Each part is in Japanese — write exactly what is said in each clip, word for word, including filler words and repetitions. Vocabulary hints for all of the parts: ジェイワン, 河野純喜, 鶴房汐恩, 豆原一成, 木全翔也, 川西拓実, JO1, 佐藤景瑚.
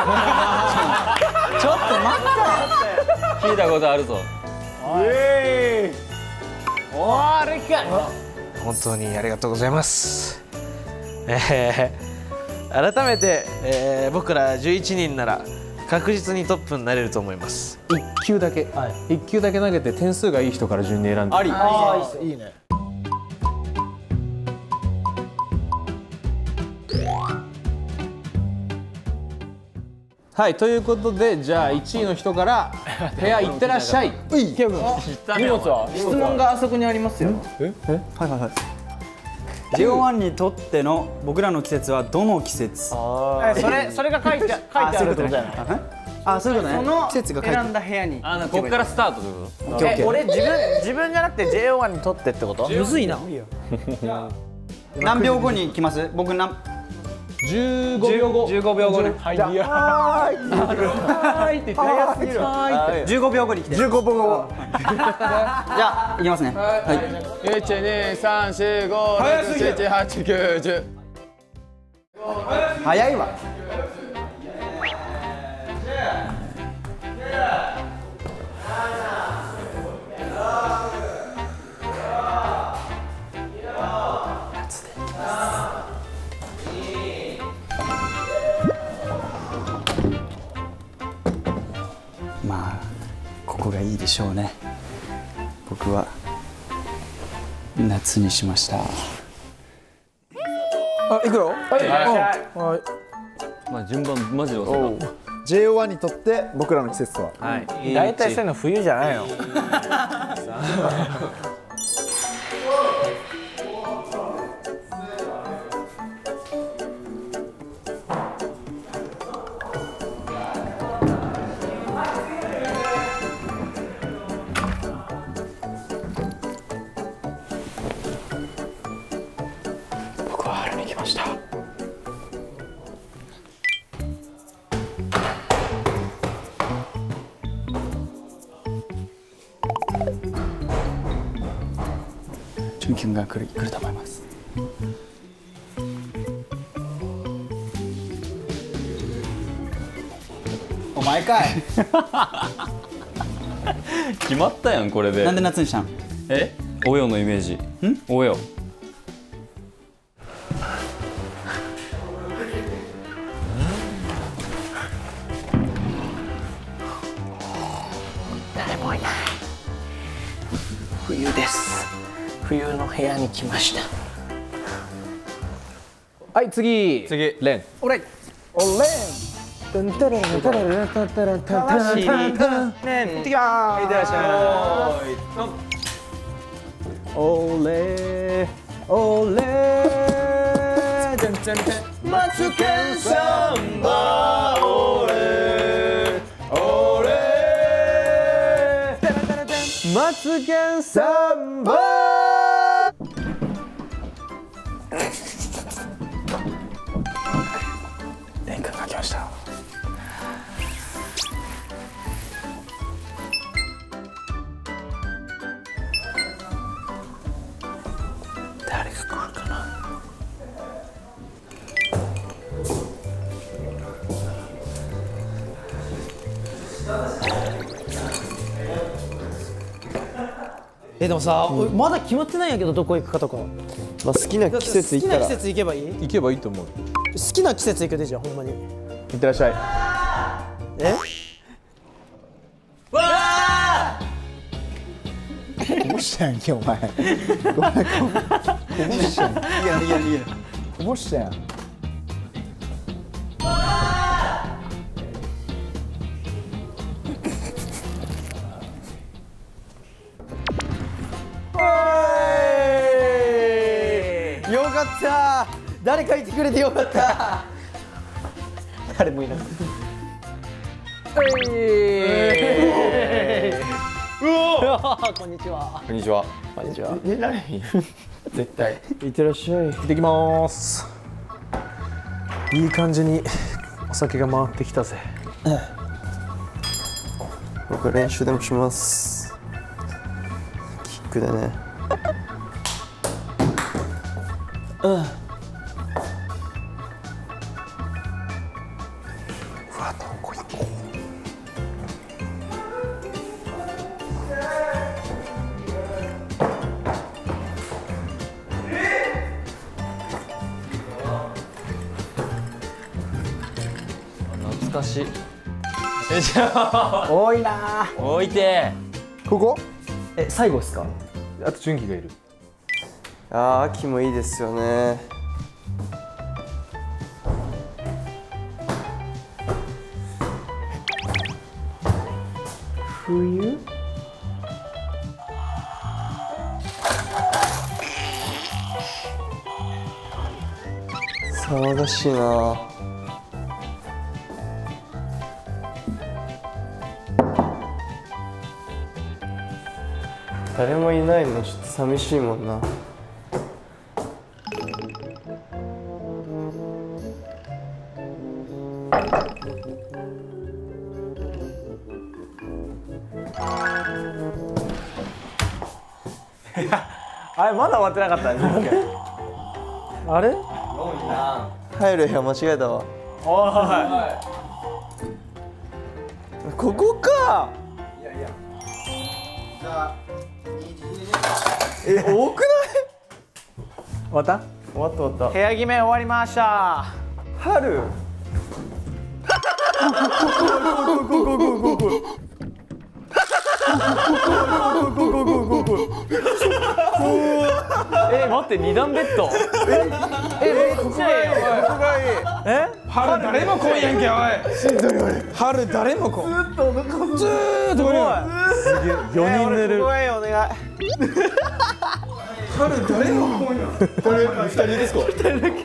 ちょっと待った。聞いたことあるぞ。ええ。おー、あれか。本当にありがとうございます。えー、改めて、えー、僕らじゅういちにんなら確実にトップになれると思います。いち球だけ、はい、いち球だけ投げて点数がいい人から順に選んであり、あいいね。はい、ということで、じゃあいちいの人から部屋行ってらっしゃい。うい、ケイ君、荷物は質問があそこにありますよ。ええ、はいはいはい。ジェイオーワン にとっての僕らの季節はどの季節？あそれそれが書いて書いてあるってことじゃない？あ、そういうことね。その季節が選んだ部屋に。あ、ここからスタートということ。え、俺自分自分じゃなくて ジェイオーワン にとってってこと？むずいな。何秒後に来ます？僕何？十五秒後。十五秒後ね。はい。はいって早すぎる。はい。十五秒後に来て。十五秒後。じゃあ行きますね。はい。一二三四五六七八九十。早いわ。いいでしょうね。僕は夏にしました。あ、いくよ。はい。はい。まあ順番マジで忘れた。ジェイオーワン にとって僕らの季節は。はい。大体そういうの冬じゃないの。君が来る来ると思います。お前かい。決まったやんこれで。なんで夏にしたん？え？およのイメージ。ん？およ。誰もいない。冬です。冬の部屋に来ました。はい、次。次、レン。おれん。おれん。行ってらっしゃい。おれ。おれ。マツケンサンバ。おれ。おれ。マツケンサンバ。え、でもさ、うん、まだ決まってないんやけど、どこ行くかとか。まあ、好きな季節行ったら。好きな季節行けばいい。行けばいいと思う。好きな季節行けてじゃん、ほんまに。行ってらっしゃい。え。わあ。どうしたんけ、お前。お前、こぼしたん。いや、いや、いや。こぼしたやん。誰かいてくれてよかった。誰もいない。うおー、こんにちは。こんにちは。こんにちは。え、何？絶対。いってらっしゃい。行ってきます。いい感じにお酒が回ってきたぜ。僕は練習でもします。キックでね。うん。優しい。多いな。多いて。ここ？え、最後ですか？あと純喜がいる。ああ、秋もいいですよね。冬？騒がしいな。誰もいないのちょっと寂しいもんな。あれまだ終わってなかったね。あれ？入る部屋間違えたわ。はい。ここか。いやいや。じゃあ多くない？終わった？終わった終わった。部屋決め終わりました。春。え、待って、二段ベッド。え、めっちゃいい。え、春誰も来んやんけ、おい。しんどい、おい。春誰も来ん。ずっとお腹空いてる。ずーっと来る。すげえ、四人寝る。怖い、お願い。春誰も来んやん。これ二人ですか。二人だけ。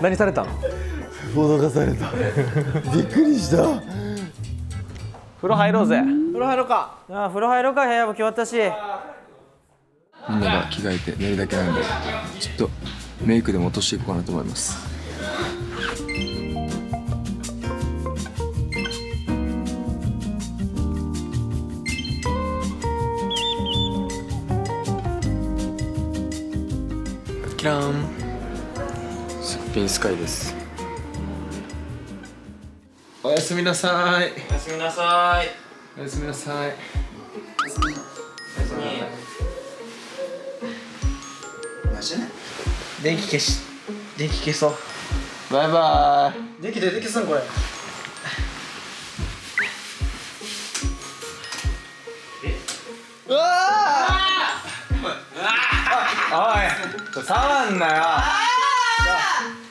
何されたん？脅かされた。びっくりした。風呂入ろうぜ。風呂入ろうか。あ、風呂入ろうか、部屋も決まったし。みんなが着替えて寝るだけなので、ちょっとメイクでも落としていこうかなと思います。キラーン、すっぴんスカイです。おやすみなさい。おやすみなさい。おやすみなさい。おやすみな。電気消し、電気消そう。バイバーイ。電気出てきそう。これうわあおい、触んなよ。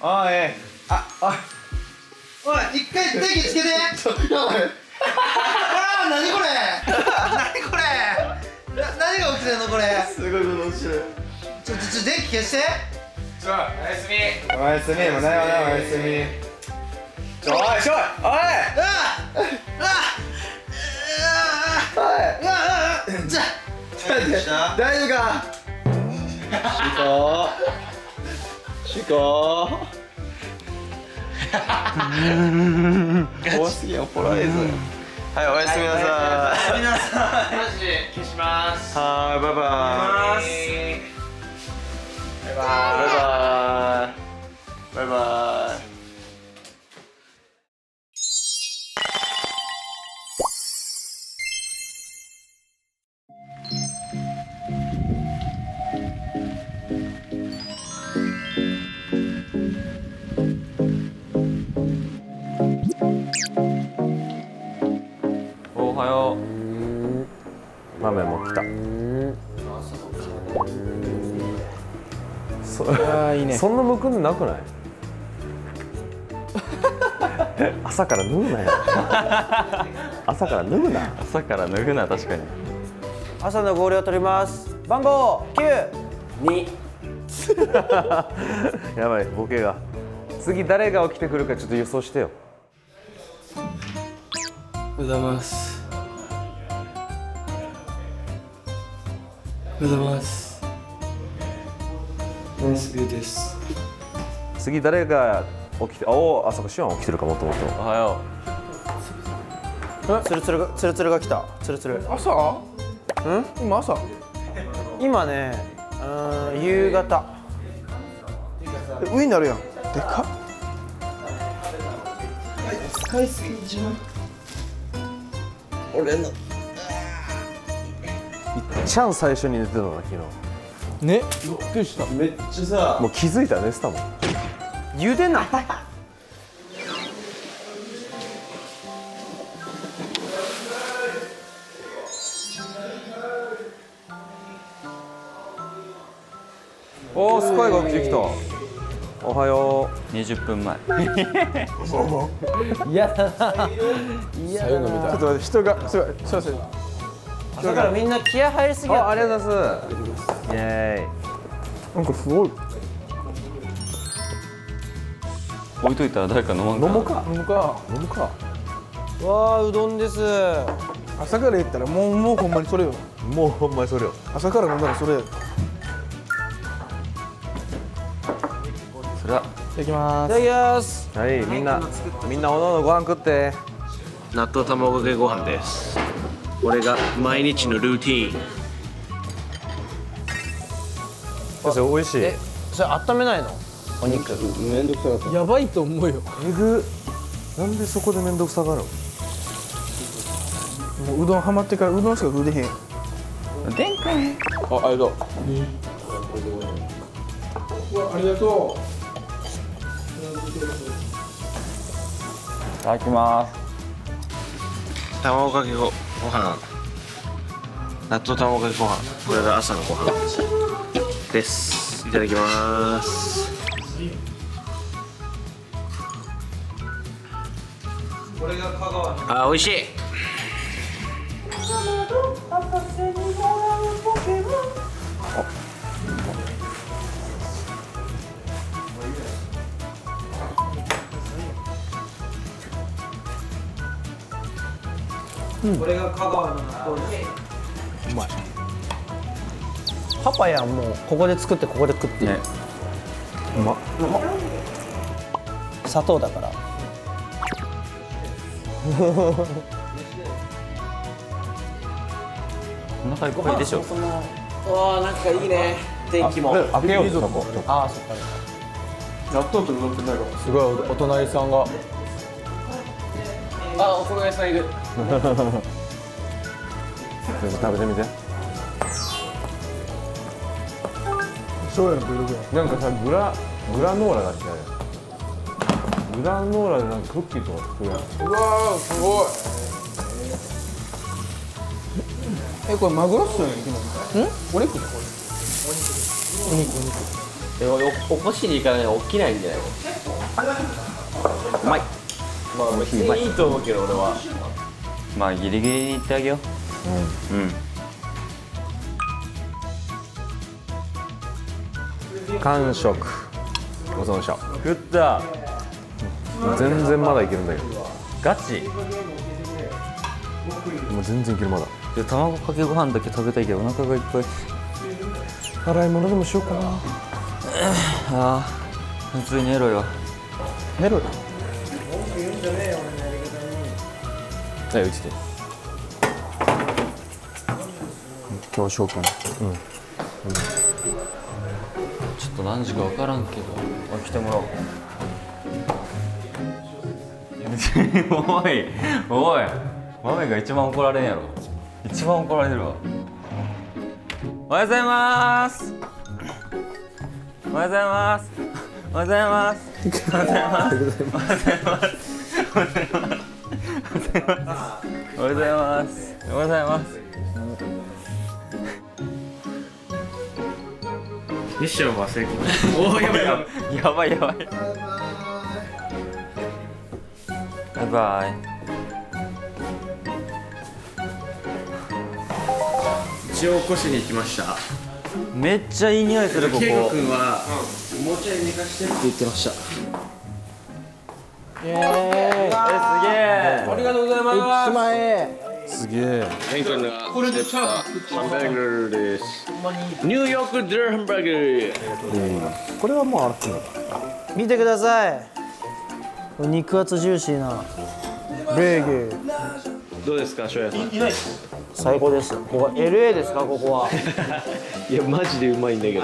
おい、あ、おいおい、一回電気つけて。やばい。あー、なにこれ、なにこれ、何が起きてんのこれ。すごいことしてる。ちょっと電気消して。ちょ、おやすみ。おやすみ、もうないわな、おやすみ。ちょ、おい、ちょい、おい。あ、あ、あ、あ、あ、あ、じゃ、大丈夫か。シコ、シコ。怖すぎ、怒られる。はい、おやすみなさい。おやすみなさい。マジで消します。はい、バイバイ。バイバイ。バイバイ。おはよう。豆も来た。いいね、そんなむくんでなくない？朝から脱ぐなよ。朝から脱ぐな。朝から脱ぐな、確かに。朝の号令を取ります。番号きゅうに。やばい、ボケが。次誰が起きてくるかちょっと予想してよ。おはようございます。おはようございます。ナイスビューです。次誰が起きて、あお、あ、そうか、シオン起きてるか、もっともっと。おはよう。つるつるが、つるつるが来た。つるつる。朝？うん？今朝？今ね、うん、夕方。上になるやん。でかっ。スカイスキーじゃん。俺の。いっちゃん最初に寝てたのな、昨日。ね、びっくりした。めっちゃさ、もう気づいたら寝てたもん。茹でない。おお、すごい動きできた。おはよう。にじゅっぷんまえ。いやだな。いやだな。ちょっと待って、人がすごい。すいません。だからみんな気合入りすぎや。ありがとうございます。イエーイ。なんかすごい。置いといたら誰か飲まんか。飲もうか。飲もうか。飲もうか。わあ、うどんです。朝から言ったらもうもうほんまにそれよ。もうほんまにそれよ。朝から飲んだらそれ。いただきます。いただきます。はい、みんな、みんなおのおのご飯食って。納豆卵かけご飯です。これが毎日のルーティーン。先生、美味しい。え、それ温めないの？お肉。めんどくさかった。やばいと思うよ。えぐ。なんでそこでめんどくさがるの？もううどんハマってからうどんしか食うでへん。でんくん。あ、ありがとう。ありがとう。いただきます。卵かけご飯、納豆卵かけご飯、これが朝のご飯です。いただきます。あ、美味しい。これが香川の納豆です。うまい。パパやん、もうここで作ってここで食ってね。うまっ。うまっ。砂糖だから。お腹いっぱいでしょ。ああ、なんかいいね。天気も。開けよう、そこ。ああ、そっか。納豆とうどんってないから。すごい、お隣さんが。あ、お隣さんいる。食べてみて。そうやん、ブルブル。なんかさ、グラ、グラノーラだっけ、あれ。グラノーラでなんかクッキーとか作るやん。うわー、すごい。え、これマグロっすよね、今。うん？お肉？お肉。お肉、お肉。え、お、起こしに行かないと起きないんじゃないの？うまい。まあ、別にいいと思うけど、俺は。まあギリギリに行ってあげよう。うん。うん、完食。ごちそうさまでした。食った。全然まだいけるんだけど。ガチ？もう全然いけるまだ。じゃ卵かけご飯だけ食べたいけどお腹がいっぱい。洗い物でもしようかな。ああ、普通に寝ろよ。寝ろよ。はい、うちで今日翔くん、うん、うん、ちょっと何時か分からんけど来てもらおう。おいおい、豆が一番怒られんやろ。一番怒られるわ。おはようございます。おはようございます。おはようございます。おはようございます。おはようございます。おはようございます。おはようございます。おはようございます。おはようございます。ミッションは成功。おお、やばいやばいやばい。バイバイ。一応起こしに行きました。めっちゃいい匂いするここ。ケイゴ君はもうちょい寝かしてって言ってました。イエーイ。え、すげえ。ありがとうございます。いちまんえん。すげえ。これでチャー作ってます。バーガーです。ニューヨークデルハンバーガー。これはもうあるの。見てください。肉厚ジューシーなベーグル。どうですか、しょうやさん。最高です。ここは エルエー ですか、ここは。いや、マジでうまいんだけど。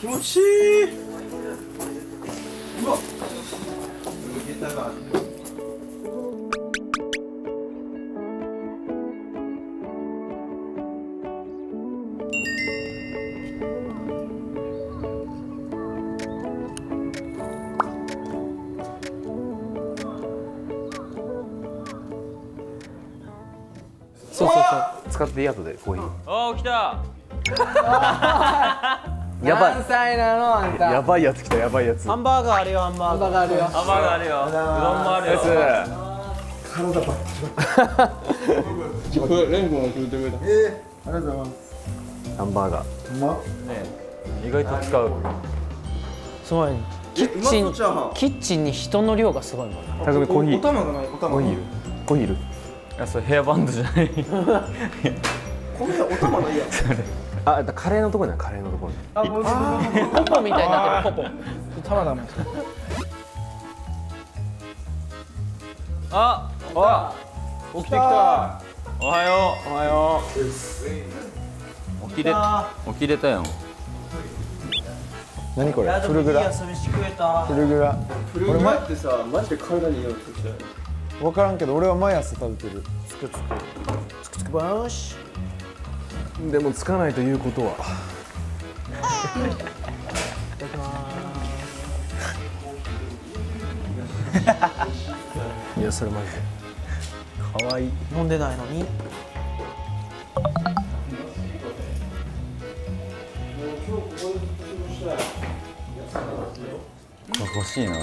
気持ちいい。うわ。ターがあって。そうそうそう、使っていい後でコーヒー。おお、来た。やばい。何歳なの、あんた。やばいやつ来た、やばいやつ。ハンバーガーあるよ、ハンバーガーあるよ。ハンバーガーあるよ。うどんもあるよ。体ばっちり。これ、レンコが作ってくれた。ええ、ありがとうございます。ハンバーガー。うまっ。ね、意外と使う。すごい。キッチン。キッチンに人の量がすごいもん。たくみコーヒー。お玉がない、お玉。コーヒーいる。コーヒーいる。いや、それヘアバンドじゃない。これお玉のいいやつ。あ、カレーのところだよ、カレーのところ。あ、ポポみたいになってる、ポポ。玉だもん。あ、あ、起きてきた。おはよう、おはよう。起きれ、起きれたよ。何これ、フルグラ。フルグラ。フルグラってさ、マジで体に寄ってきたよ。分からんけど俺は毎朝食べてる。つくつくつくつくばーし。でもつかないということは。いただきます。いやそれマジで。可愛い。飲んでないのに。欲しいな。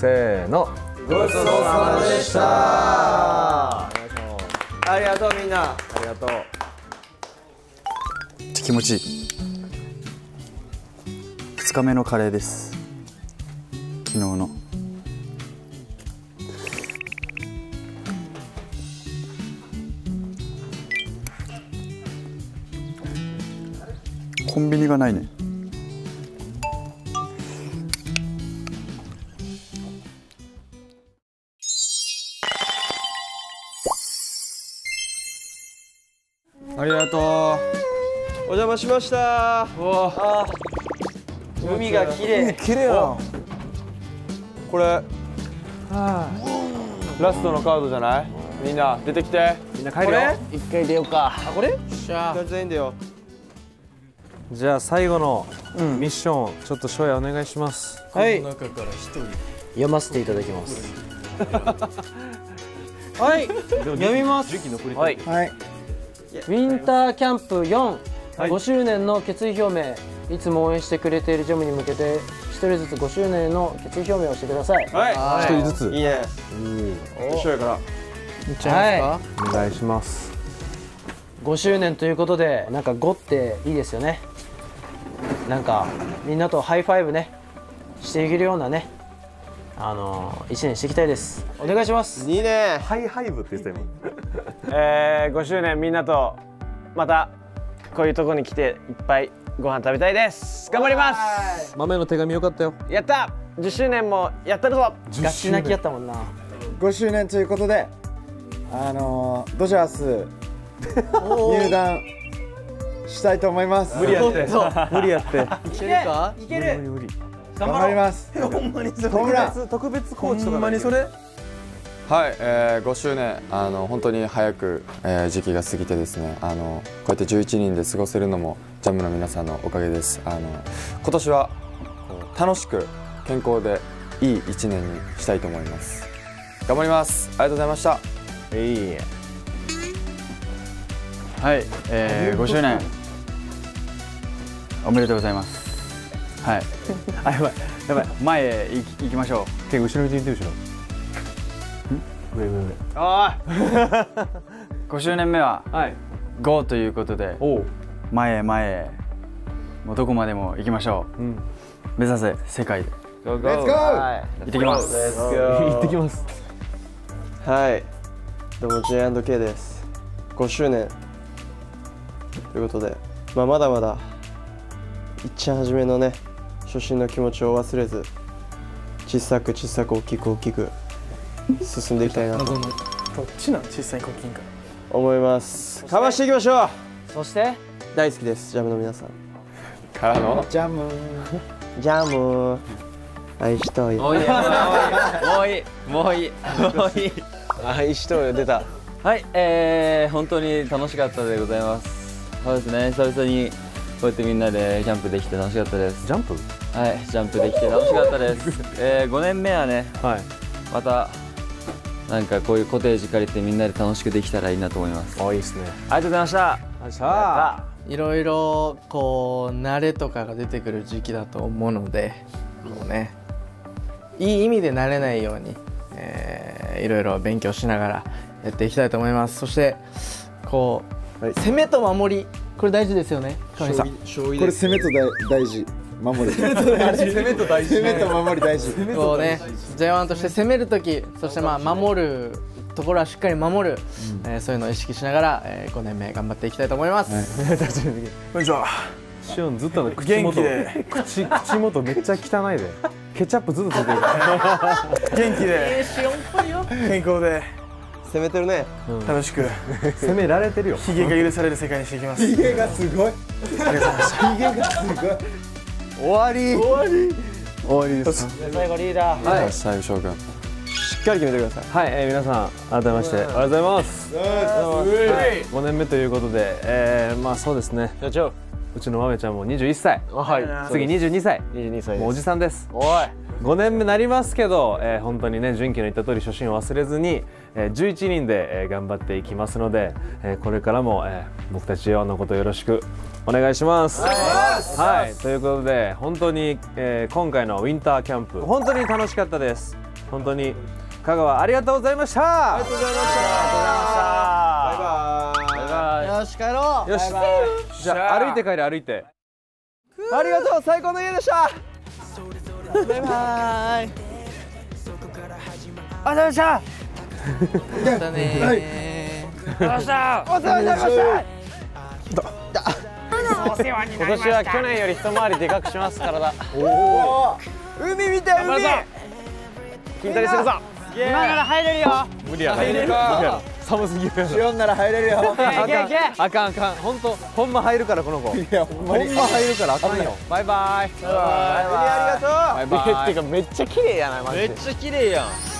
せーの、ごちそうさまでした。ありがとうみんな。ありがとう。気持ちいい。ふつかめのカレーです。昨日の。コンビニがないね。ありがとう。お邪魔しました。海が綺麗。綺麗や。これラストのカードじゃない？みんな出てきて。みんな帰るよ。一回出ようか。あ、これ？じゃあ最後のミッション、ちょっとショウヤお願いします。はい。この中から一人読ませていただきます。はい。読みます。はい。ウィンターキャンプよん、はい、ごしゅうねんの決意表明。いつも応援してくれているジョムに向けてひとりずつごしゅうねんの決意表明をしてください。はい、ひとりずつ。いいね、面白いから。いっちゃいますか。はい、お願いします。ごしゅうねんということで、なんかごっていいですよね。なんかみんなとハイファイブねしていけるようなね、あのー、いちねんしていきたいです。お願いします。いいね。ハイハイブって言ってた今。えー、ごしゅうねんみんなとまたこういうとこに来ていっぱいご飯食べたいです。頑張ります。豆の手紙よかったよ。やった。じゅっしゅうねんもやったるぞ。ガチ泣きやったもんな。ごしゅうねんということで、あのー、ドジャース入団したいと思います。無理やって無理やっていけるか。いける。頑張ります。ほんまにそれ特別コーチとか。ほんまにそれ。はい、えー、ごしゅうねん、あの本当に早く、えー、時期が過ぎてですね、あのこうやってじゅういちにんで過ごせるのもジャムの皆さんのおかげです。あの今年は楽しく健康でいいいちねんにしたいと思います。頑張ります。ありがとうございました。えー、はい、えー、ごしゅうねんおめでとうございます。はいあ、やばいやばい、前へ行きましょう。手後ろに行ってるでしょ。上上上。ああ。ごしゅうねんめはゴーということで、前へ前へ、もうどこまでも行きましょう。目指せ世界で。レッツゴー。行ってきます。行ってきます。はい。どうも ジェイアンドケー です。ごしゅうねんということで、まあまだまだ一番初めのね、初心の気持ちを忘れず、小さく小さく大きく大きく。進んでいきたいなと。どっちなん実際に国金か思います。かわしていきましょう。そして大好きですジャムの皆さんからのジャムジャム愛しとうよ。もういいもういいもういい愛しとうよ出た。はい、えー、本当に楽しかったでございます。そうですね、久々にこうやってみんなでジャンプできて楽しかったです。ジャンプ？はい、ジャンプできて楽しかったです。えー、ごねんめはね、はい、またなんかこういうコテージ借りてみんなで楽しくできたらいいなと思います。あ、いいですね。ありがとうございました。さあ、いろいろこう慣れとかが出てくる時期だと思うので、もうね、いい意味で慣れないように、えー、いろいろ勉強しながらやっていきたいと思います。そしてこう、はい、攻めと守り、これ大事ですよね。川西さん、これ攻めと大事、守り。攻めと大事。攻めと守り大事。こうね、ジェイワン として攻めるとき、そしてまあ守るところはしっかり守る、うん、えー、そういうのを意識しながら、えー、ごねんめ頑張っていきたいと思います。はい、こんにちは。シオンずっとの口元で口口元めっちゃ汚いで、ケチャップずっとついてるから。元気で。シオンっぽいよ。健康で。攻めてるね、楽しく攻められてるよ。ヒゲが許される世界にしていきます。ヒゲがすごい、ありがとうございました。ヒゲがすごい。終わり終わり終わりです。最後リーダー、最後翔くんしっかり決めてください。はい、皆さん改めましておはようございます。ごねんめということで、まあそうですね、うちの豆ちゃんもにじゅういっさい、次にじゅうにさい、にじゅうにさいおじさんです。おい、ごねんめなりますけど、えー、本当にね、純喜の言った通り初心を忘れずに、えー、じゅういちにんで、えー、頑張っていきますので、えー、これからも、えー、僕たちジェイワンのことよろしくお願いします。はい、ということで本当に、えー、今回のウィンターキャンプ本当に楽しかったです。本当に香川ありがとうございました。ありがとうございました。バイバイ。バイバイ。よし帰ろう。よし。バイバイ。じゃあ歩いて帰る、歩いて。ありがとう、最高の家でした。バイバイ。ありがとうございました。またね。お世話になりました。お世話になりました。今年は去年より一回りでかくします体。海みたい、海。筋トレするぞ。今なら入れるよ。無理や。入れるか。寒すぎる。シオンなら入れるよ。あかんあかん。本当ほんま入るからこの子。いやほんま入るからあかんよ。バイバイ。バイバイ。ありがとう。めっちゃ綺麗やなマジで。めっちゃ綺麗やん。